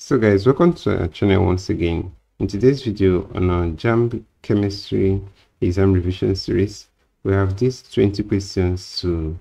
So guys, welcome to our channel once again. In today's video on our JAMB chemistry exam revision series, we have these 20 questions to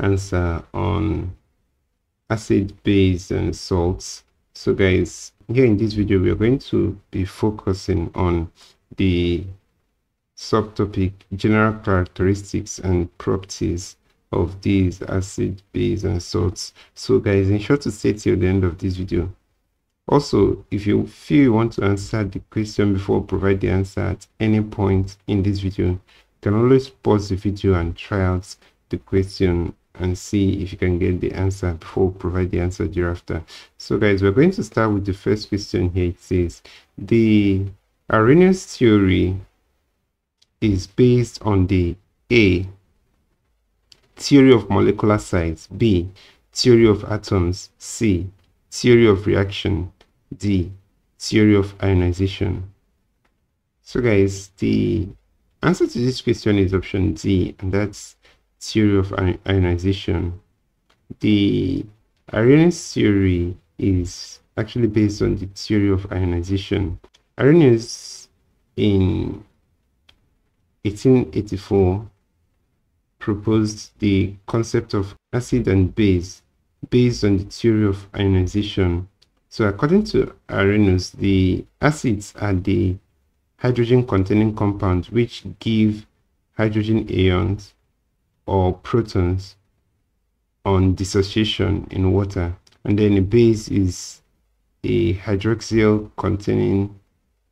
answer on acid, base and salts. So guys, here in this video we are going to be focusing on the subtopic general characteristics and properties of these acid, base and salts. So guys, ensure to stay till the end of this video. Also, if you feel you want to answer the question before, provide the answer at any point in this video, you can always pause the video and try out the question and see if you can get the answer before, provide the answer thereafter. So guys, we're going to start with the first question here. It says, the Arrhenius theory is based on the A, theory of molecular size, B, theory of atoms, C, theory of reaction, D, theory of ionization. So guys, the answer to this question is option D, and that's theory of ionization. The Arrhenius theory is actually based on the theory of ionization. Arrhenius in 1884 proposed the concept of acid and base based on the theory of ionization. So according to Arrhenius, the acids are the hydrogen containing compounds which give hydrogen ions or protons on dissociation in water, and then a base is a hydroxyl containing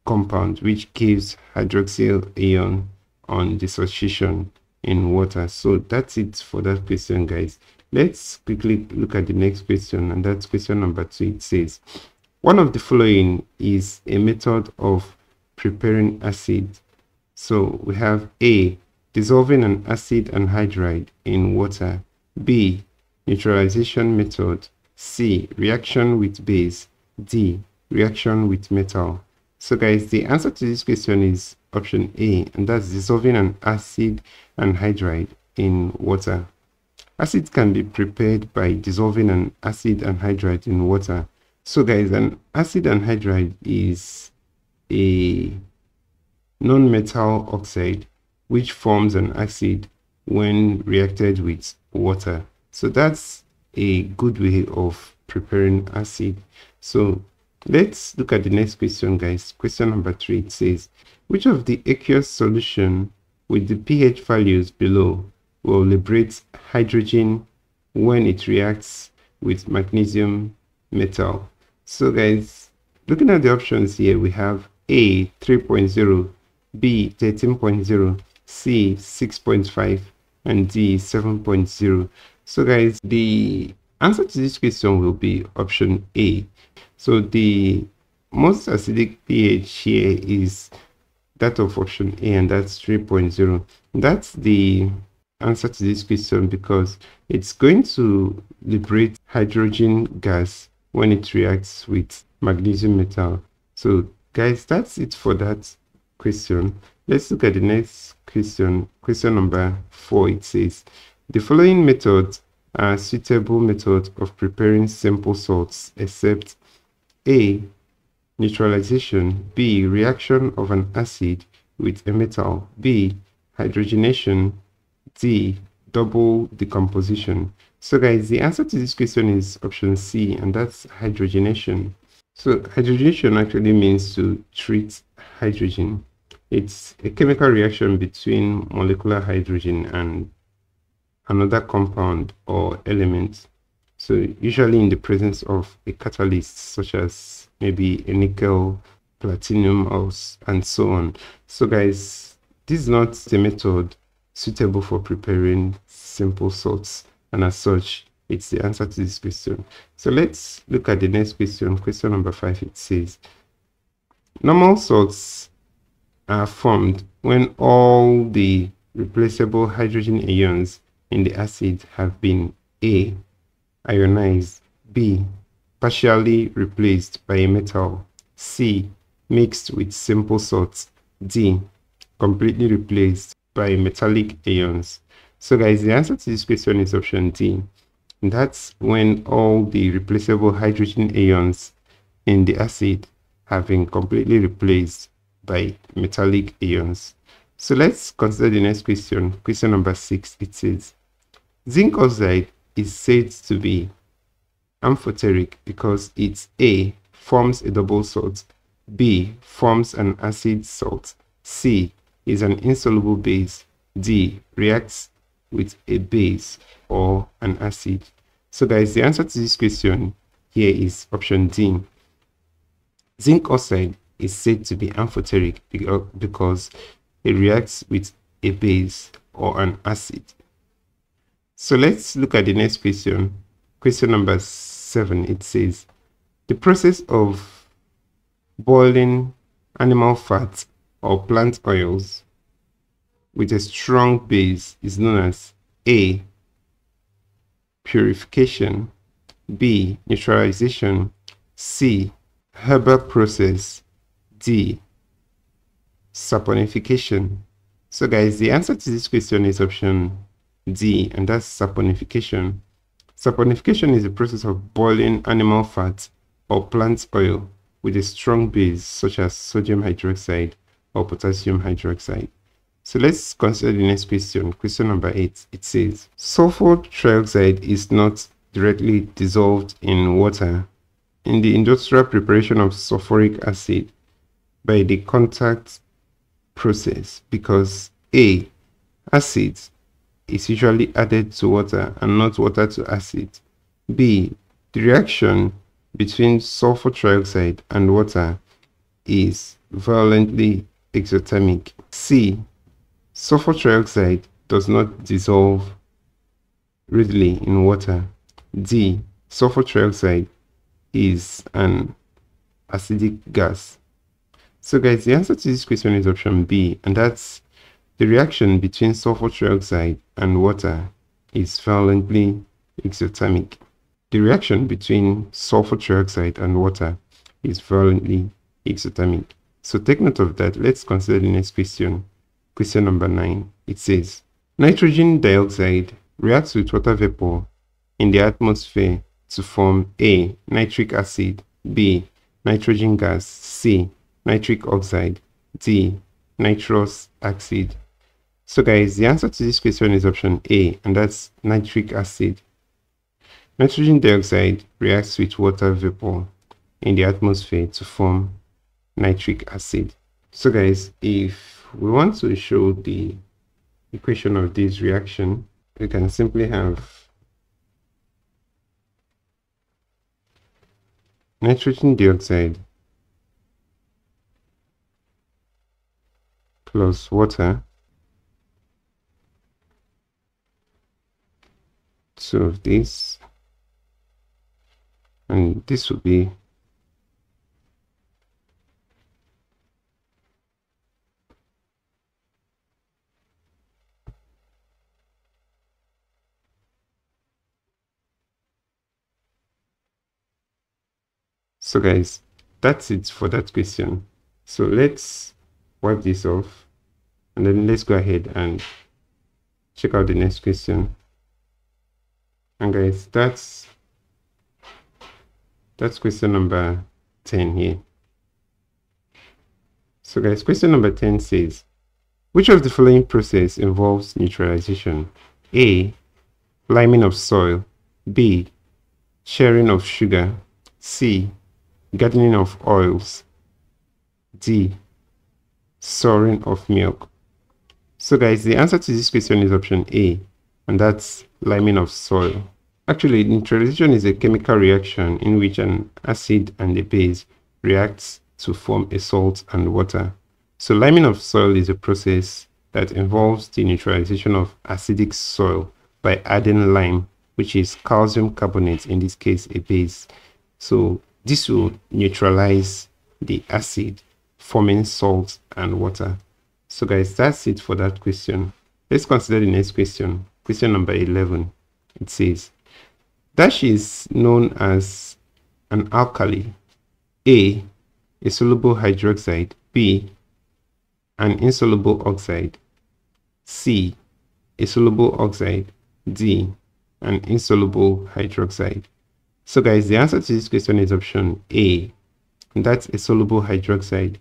compound which gives hydroxyl ion on dissociation in water. So that's it for that question, guys. Let's quickly look at the next question, and that's question number 2. It says, one of the following is a method of preparing acid. So we have A, dissolving an acid anhydride in water, B, neutralization method, C, reaction with base, D, reaction with metal. So guys, the answer to this question is option A, and that's dissolving an acid anhydride in water. Acid can be prepared by dissolving an acid anhydride in water. So guys, an acid anhydride is a non-metal oxide which forms an acid when reacted with water. So that's a good way of preparing acid. So let's look at the next question, guys. Question number 3, it says, which of the aqueous solution with the pH values below will liberate hydrogen when it reacts with magnesium metal? So guys, looking at the options here, we have A, 3.0, B, 13.0, C, 6.5, and D, 7.0. So guys, the answer to this question will be option A. So the most acidic pH here is that of option A, and that's 3.0. That's the answer to this question because it's going to liberate hydrogen gas when it reacts with magnesium metal. So guys, that's it for that question. Let's look at the next question. Question number 4, it says, the following methods are suitable methods of preparing simple salts except A, neutralization, B, reaction of an acid with a metal, B, hydrogenation, D, double decomposition. So guys, the answer to this question is option C, and that's hydrogenation. So hydrogenation actually means to treat hydrogen. It's a chemical reaction between molecular hydrogen and another compound or element. So usually in the presence of a catalyst, such as maybe a nickel, platinum, and so on. So guys, this is not the method suitable for preparing simple salts, and as such, it's the answer to this question. So let's look at the next question. Question number 5, it says, normal salts are formed when all the replaceable hydrogen ions in the acid have been A, ionized, B, partially replaced by a metal, C, mixed with simple salts, D, completely replaced by metallic ions. So guys, the answer to this question is option D. That's when all the replaceable hydrogen ions in the acid have been completely replaced by metallic ions. So let's consider the next question, question number 6. It says zinc oxide is said to be amphoteric because it's A, forms a double salt, B, forms an acid salt, C, is an insoluble base, D, reacts with a base or an acid. So guys, the answer to this question here is option D. Zinc oxide is said to be amphoteric because it reacts with a base or an acid. So let's look at the next question, question number 7. It says the process of boiling animal fat or plant oils with a strong base is known as A, purification, B, neutralization, C, Haber process, D, saponification. So guys, the answer to this question is option D, and that's saponification. Saponification is the process of boiling animal fat or plant oil with a strong base such as sodium hydroxide or potassium hydroxide. So let's consider the next question, question number 8. It says sulfur trioxide is not directly dissolved in water in the industrial preparation of sulfuric acid by the contact process because A, acid is usually added to water and not water to acid, B, the reaction between sulfur trioxide and water is violently exothermic, C, sulfur trioxide does not dissolve readily in water, D, sulfur trioxide is an acidic gas. So guys, the answer to this question is option B, and that's the reaction between sulfur trioxide and water is violently exothermic. The reaction between sulfur trioxide and water is violently exothermic. So take note of that. Let's consider the next question, question number 9. It says nitrogen dioxide reacts with water vapor in the atmosphere to form A, nitric acid, B, nitrogen gas, C, nitric oxide, D, nitrous oxide. So guys, the answer to this question is option A, and that's nitric acid. Nitrogen dioxide reacts with water vapor in the atmosphere to form nitric acid. So guys, if we want to show the equation of this reaction, we can simply have nitrogen dioxide plus water two of these, and this will be . So guys, that's it for that question. So let's wipe this off, and then let's go ahead and check out the next question. And guys, that's question number 10 here. So guys, question number 10 says, which of the following process involves neutralization? A, liming of soil, B, sharing of sugar, C, gardening of oils, D, souring of milk. So guys, the answer to this question is option A, and that's liming of soil. Actually, neutralization is a chemical reaction in which an acid and a base reacts to form a salt and water. So liming of soil is a process that involves the neutralization of acidic soil by adding lime, which is calcium carbonate, in this case a base. So this will neutralize the acid, forming salt and water. So guys, that's it for that question. Let's consider the next question, question number 11. It says, dash is known as an alkali. A, a soluble hydroxide, B, an insoluble oxide, C, a soluble oxide, D, an insoluble hydroxide. So guys, the answer to this question is option A, and that's a soluble hydroxide.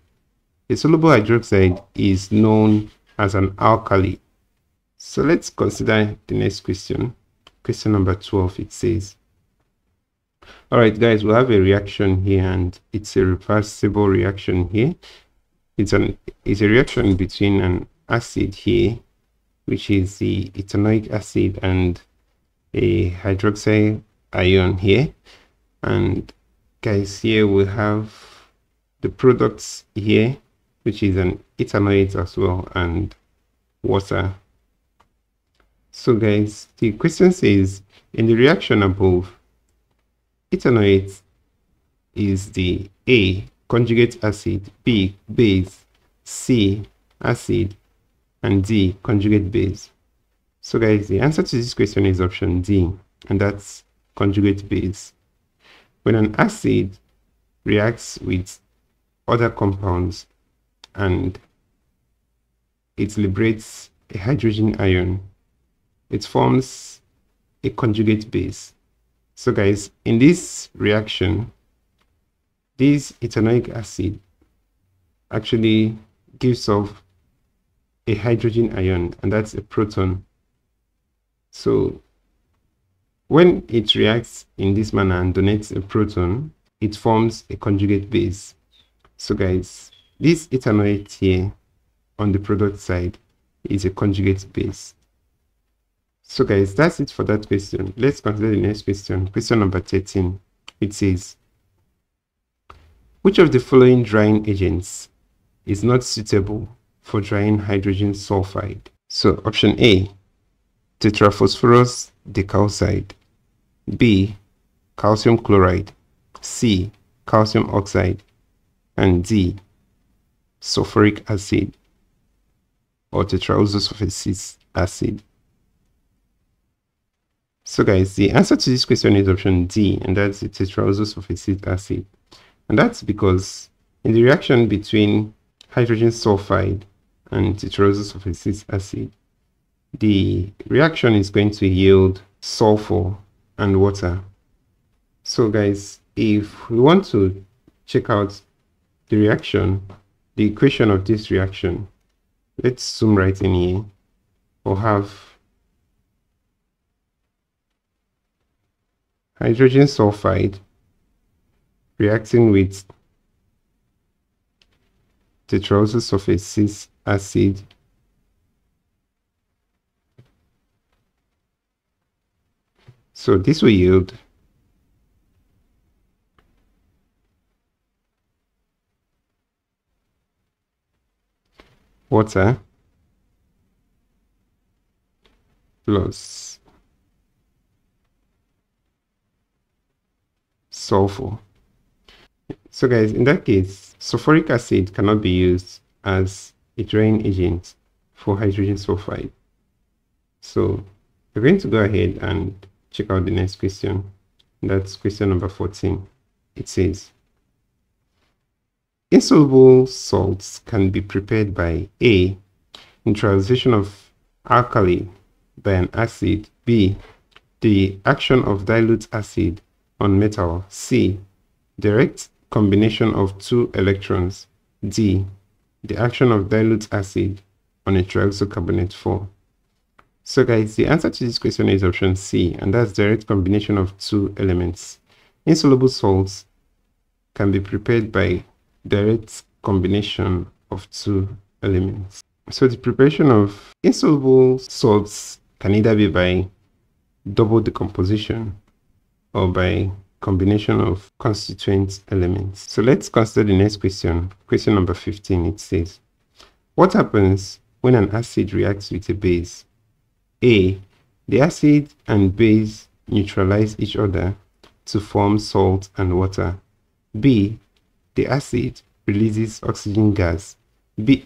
A soluble hydroxide is known as an alkali. So let's consider the next question. Question number 12, it says, all right guys, we'll have a reaction here, and it's a reversible reaction here. It's a reaction between an acid here, which is the ethanoic acid, and a hydroxyl ion here. And guys, here we have the products here, which is an ethanoate as well and water. So guys, the question says, in the reaction above, ethanoate is the A, conjugate acid, B, base, C, acid, and D, conjugate base. So guys, the answer to this question is option D, and that's conjugate base. When an acid reacts with other compounds and it liberates a hydrogen ion, it forms a conjugate base. So guys, in this reaction, this ethanoic acid actually gives off a hydrogen ion, and that's a proton. So when it reacts in this manner and donates a proton, it forms a conjugate base. So guys, this ethanoate here on the product side is a conjugate base. So guys, that's it for that question. Let's consider the next question. Question number 13. It says, which of the following drying agents is not suitable for drying hydrogen sulfide? So option A, tetraphosphorus decalcide, B, calcium chloride, C, calcium oxide, and D, sulfuric acid or tetraoxosulfuric acid. So guys, the answer to this question is option D, and that's the tetraoxosulfuric acid. And that's because in the reaction between hydrogen sulfide and tetraoxosulfuric acid, the reaction is going to yield sulfur and water. So guys, if we want to check out the reaction, the equation of this reaction, let's zoom right in here. We'll have hydrogen sulfide reacting with tetraoxosulfuric acid . So this will yield water plus sulfur. So guys, in that case, sulfuric acid cannot be used as a drying agent for hydrogen sulfide. So we're going to go ahead and check out the next question. That's question number 14. It says, insoluble salts can be prepared by A, neutralization of alkali by an acid, B, the action of dilute acid on metal, C, direct combination of two electrons, D, the action of dilute acid on a trioxocarbonate form. So guys, the answer to this question is option C, and that's direct combination of two elements. Insoluble salts can be prepared by direct combination of two elements. So the preparation of insoluble salts can either be by double decomposition or by combination of constituent elements. So let's consider the next question. Question number 15, it says, what happens when an acid reacts with a base? A, the acid and base neutralize each other to form salt and water. B, the acid releases oxygen gas.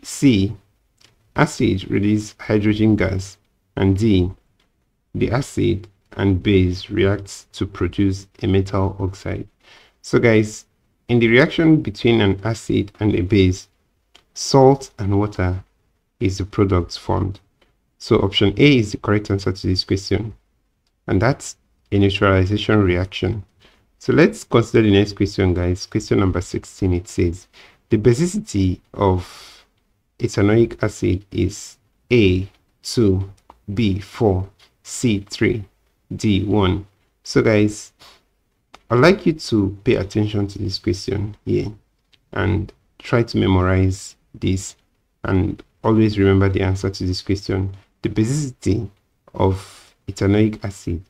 C, acid releases hydrogen gas. And D, the acid and base reacts to produce a metal oxide. So guys, in the reaction between an acid and a base, salt and water is the product formed. So option A is the correct answer to this question, and that's a neutralization reaction. So let's consider the next question, guys. Question number 16, it says the basicity of ethanoic acid is A2, B4, C3, D1. So guys, I'd like you to pay attention to this question here and try to memorize this, and always remember the answer to this question. The basicity of ethanoic acid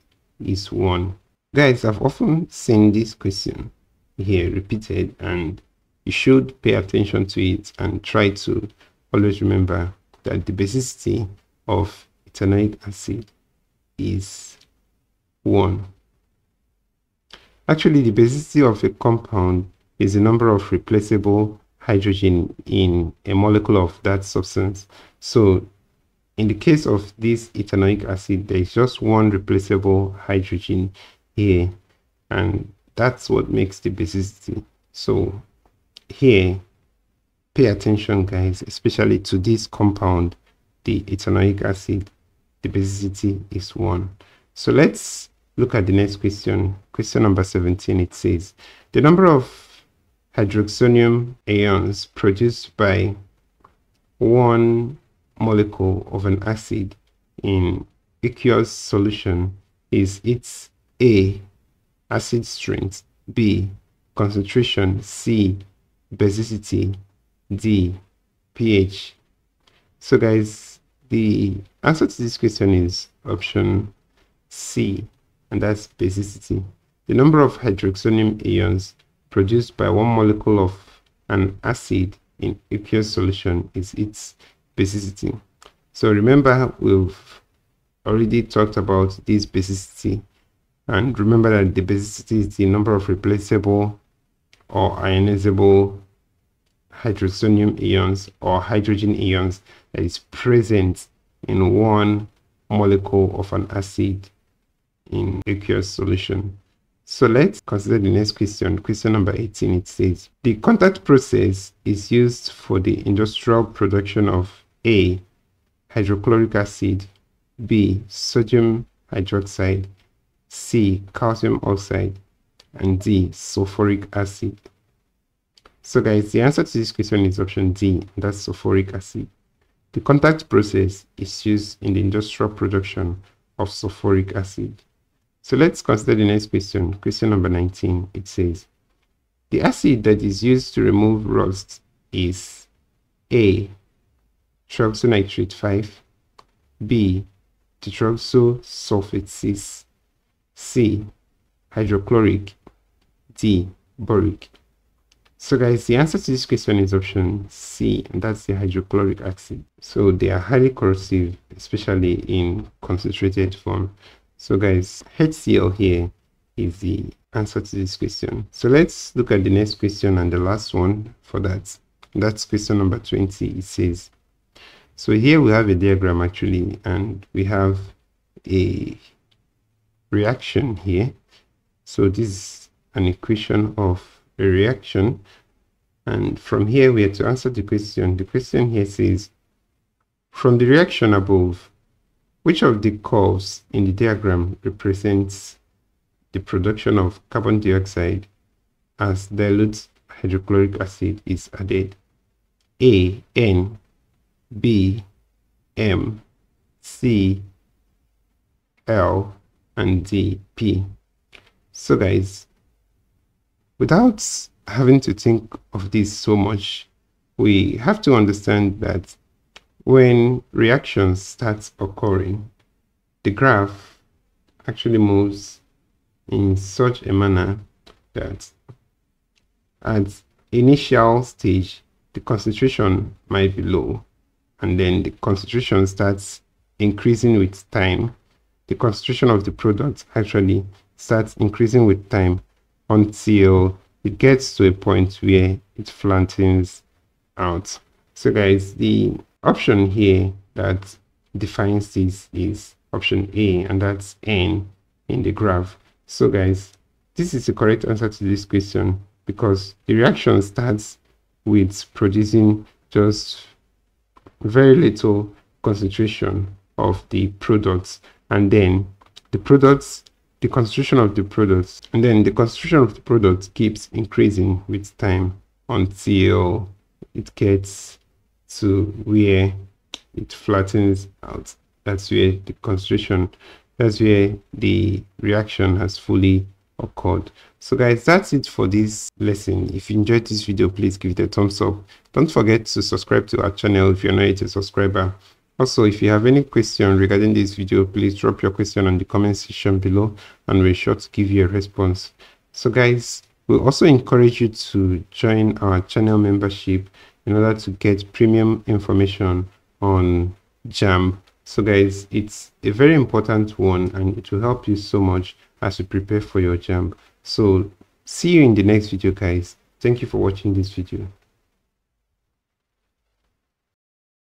is 1. Guys, I've often seen this question here repeated, and you should pay attention to it and try to always remember that the basicity of ethanoic acid is 1. Actually, the basicity of a compound is the number of replaceable hydrogen in a molecule of that substance. So in the case of this ethanoic acid, there is just 1 replaceable hydrogen here, and that's what makes the basicity. So here, pay attention, guys, especially to this compound, the ethanoic acid. The basicity is 1. So let's look at the next question. Question number 17, it says the number of hydroxonium ions produced by 1 molecule of an acid in aqueous solution is its A, acid strength, B, concentration, C, basicity, D, pH. So guys, the answer to this question is option C, and that's basicity. The number of hydroxonium ions produced by 1 molecule of an acid in aqueous solution is its basicity. So remember, we've already talked about this basicity, and remember that the basicity is the number of replaceable or ionizable hydroxonium ions or hydrogen ions that is present in 1 molecule of an acid in aqueous solution. So let's consider the next question. Question number 18, it says the contact process is used for the industrial production of A, hydrochloric acid, B, sodium hydroxide, C, calcium oxide, and D, sulfuric acid. So guys, the answer to this question is option D, and that's sulfuric acid. The contact process is used in the industrial production of sulfuric acid. So let's consider the next question. Question number 19, it says the acid that is used to remove rust is A, trioxonitrate 5, B, tetraoxosulfate 6, C, hydrochloric, D, boric. So guys, the answer to this question is option C, and that's the hydrochloric acid. So they are highly corrosive, especially in concentrated form. So guys, HCl here is the answer to this question. So let's look at the next question and the last one for that. That's question number 20. It says, so here we have a diagram actually, and we have a reaction here. So this is an equation of a reaction, and from here we have to answer the question. The question here says, from the reaction above, which of the curves in the diagram represents the production of carbon dioxide as dilute hydrochloric acid is added? A, N, B, M, C, L, and D, P. So guys, without having to think of this so much, we have to understand that when reaction starts occurring, the graph actually moves in such a manner that at initial stage, the concentration might be low, and then the concentration starts increasing with time. The concentration of the product actually starts increasing with time, until it gets to a point where it flattens out. So guys, the option here that defines this is option A, and that's N in the graph. So guys, this is the correct answer to this question, because the reaction starts with producing just very little concentration of the products, and then the products the concentration of the products, and then the concentration of the product keeps increasing with time until it gets to where it flattens out. That's where the concentration, that's where the reaction has fully occurred. So guys, that's it for this lesson. If you enjoyed this video, please give it a thumbs up. Don't forget to subscribe to our channel if you're not yet a subscriber. Also, if you have any question regarding this video, please drop your question on the comment section below and we're sure to give you a response. So guys, we'll also encourage you to join our channel membership in order to get premium information on JAMB. So guys, it's a very important one and it will help you so much as you prepare for your JAMB. So see you in the next video guys. Thank you for watching this video.